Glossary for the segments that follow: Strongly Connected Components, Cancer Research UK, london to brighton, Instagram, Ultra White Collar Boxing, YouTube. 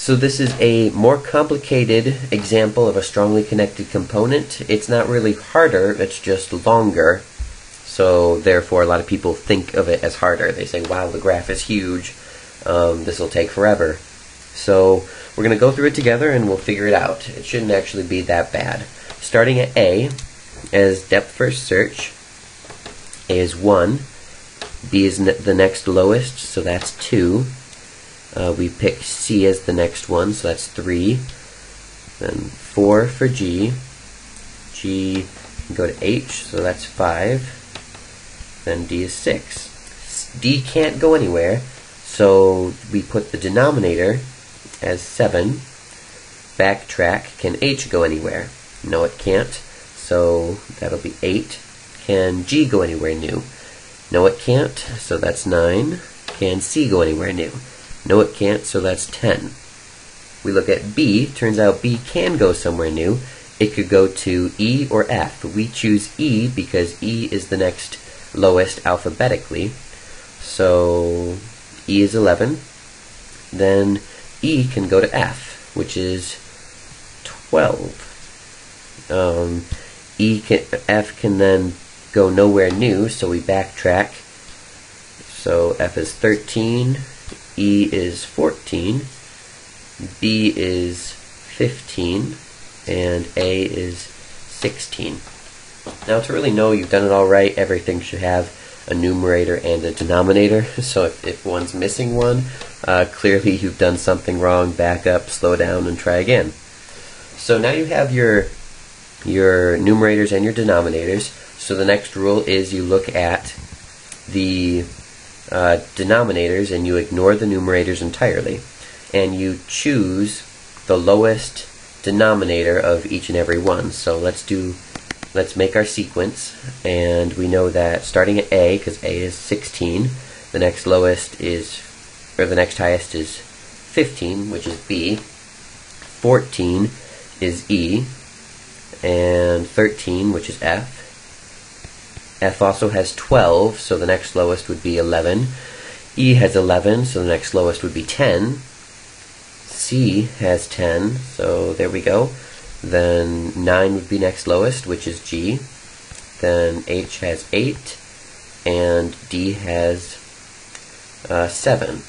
So this is a more complicated example of a strongly connected component. It's not really harder, it's just longer. So therefore a lot of people think of it as harder. They say, wow, the graph is huge, this will take forever. So we're going to go through it together and we'll figure it out. It shouldn't actually be that bad. Starting at A, as depth first search, A is 1, B is the next lowest, so that's 2. We pick C as the next one, so that's 3. Then 4 for G. G can go to H, so that's 5. Then D is 6. D can't go anywhere, so we put the denominator as 7. Backtrack, can H go anywhere? No, it can't, so that'll be 8. Can G go anywhere new? No, it can't, so that's 9. Can C go anywhere new? No, it can't, so that's 10. We look at B. Turns out B can go somewhere new. It could go to E or F. We choose E because E is the next lowest alphabetically. So E is 11. Then E can go to F, which is 12. F can then go nowhere new, so we backtrack. So F is 13. E is 14, B is 15, and A is 16. Now to really know you've done it all right, everything should have a numerator and a denominator. So if one's missing one, clearly you've done something wrong. Back up, slow down, and try again. So now you have your numerators and your denominators. So the next rule is you look at the denominators and you ignore the numerators entirely, and you choose the lowest denominator of each and every one. So let's make our sequence, and we know that starting at A, because A is 16, the next lowest is, or the next highest is 15, which is B, 14 is E, and 13, which is F. F also has 12, so the next lowest would be 11. E has 11, so the next lowest would be 10. C has 10, so there we go. Then 9 would be next lowest, which is G. Then H has 8, and D has 7.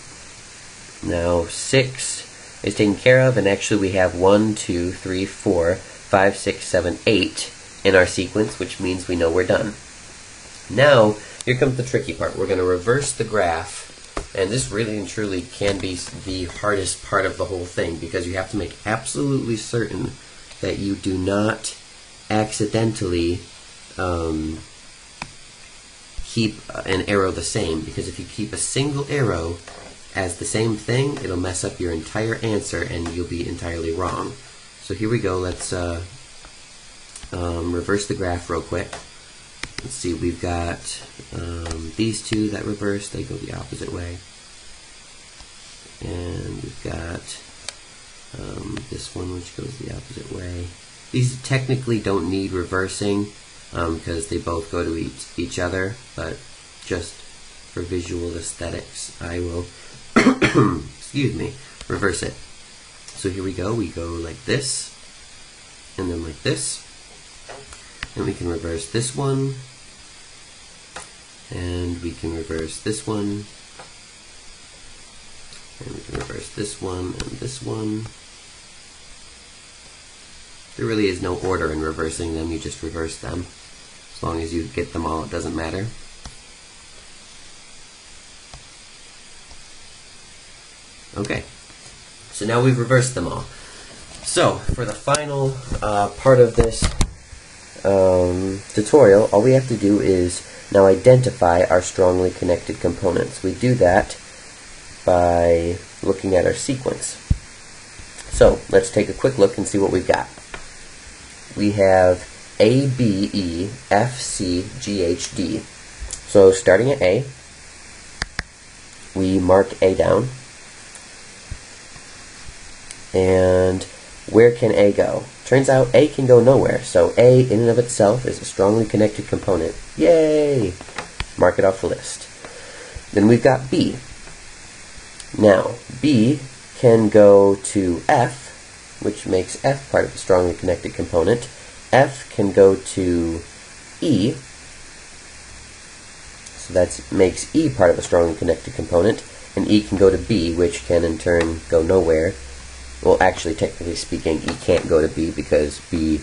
Now 6 is taken care of, and actually we have 1, 2, 3, 4, 5, 6, 7, 8 in our sequence, which means we know we're done. Now, here comes the tricky part. We're going to reverse the graph, and this really and truly can be the hardest part of the whole thing, because you have to make absolutely certain that you do not accidentally keep an arrow the same, because if you keep a single arrow as the same thing, it'll mess up your entire answer and you'll be entirely wrong. So here we go. Let's reverse the graph real quick. Let's see, we've got these two that reverse, they go the opposite way. And we've got this one which goes the opposite way. These technically don't need reversing because they both go to each other, but just for visual aesthetics, I will excuse me, reverse it. So here we go, we go like this, and then like this. And we can reverse this one, and we can reverse this one, and we can reverse this one, and this one. There really is no order in reversing them, you just reverse them. As long as you get them all, it doesn't matter. Okay, so now we've reversed them all. So, for the final part of this tutorial, all we have to do is now identify our strongly connected components. We do that by looking at our sequence. So let's take a quick look and see what we've got. We have A, B, E, F, C, G, H, D. So starting at A, we mark A down. And where can A go? Turns out A can go nowhere, so A in and of itself is a strongly connected component. Yay! Mark it off the list. Then we've got B. Now, B can go to F, which makes F part of the strongly connected component. F can go to E, so that makes E part of a strongly connected component. And E can go to B, which can in turn go nowhere. Well, actually, technically speaking, E can't go to B because B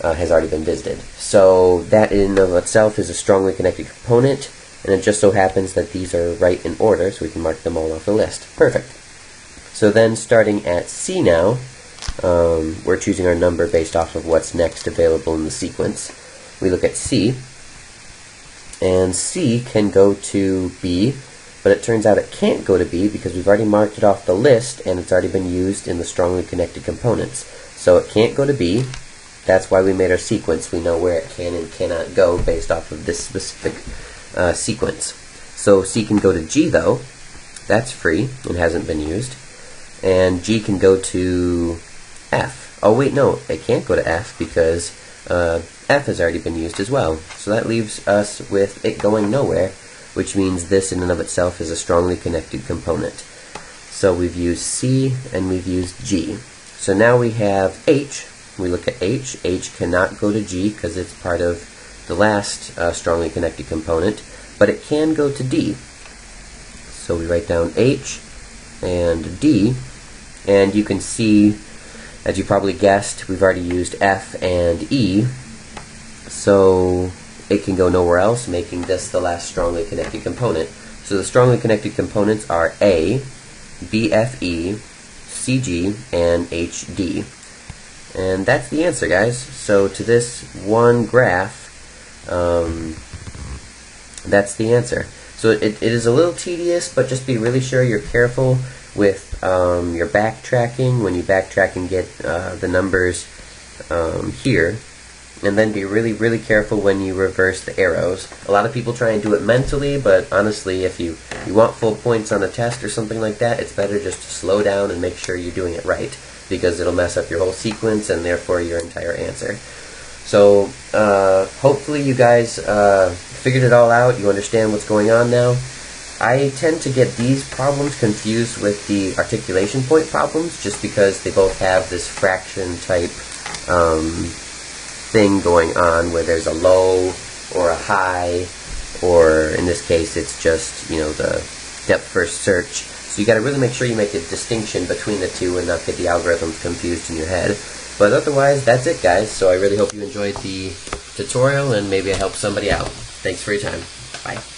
has already been visited. So that in and of itself is a strongly connected component, and it just so happens that these are right in order, so we can mark them all off the list. Perfect. So then starting at C now, we're choosing our number based off of what's next available in the sequence. We look at C, and C can go to B, but it turns out it can't go to B because we've already marked it off the list and it's already been used in the strongly connected components. So it can't go to B. That's why we made our sequence. We know where it can and cannot go based off of this specific sequence. So C can go to G though. That's free and hasn't been used. And G can go to F. Oh wait, no, it can't go to F because F has already been used as well. So that leaves us with it going nowhere, which means this in and of itself is a strongly connected component. So we've used C and we've used G. So now we have H. We look at H. H cannot go to G because it's part of the last strongly connected component, but it can go to D. So we write down H and D, and you can see, as you probably guessed, we've already used F and E, so it can go nowhere else, making this the last strongly connected component. So the strongly connected components are A, BFE, CG, and HD. And that's the answer, guys. So to this one graph, that's the answer. So it is a little tedious, but just be really sure you're careful with your backtracking, when you backtrack and get the numbers here. And then be really, really careful when you reverse the arrows. A lot of people try and do it mentally, but honestly, if you want full points on a test or something like that, it's better just to slow down and make sure you're doing it right, because it'll mess up your whole sequence and therefore your entire answer. So hopefully you guys figured it all out, you understand what's going on now. I tend to get these problems confused with the articulation point problems, just because they both have this fraction type thing going on where there's a low or a high, or in this case it's just, you know, the depth first search. So you got to really make sure you make a distinction between the two and not get the algorithms confused in your head. But otherwise, that's it, guys. So I really hope you enjoyed the tutorial and maybe I helped somebody out. Thanks for your time. Bye.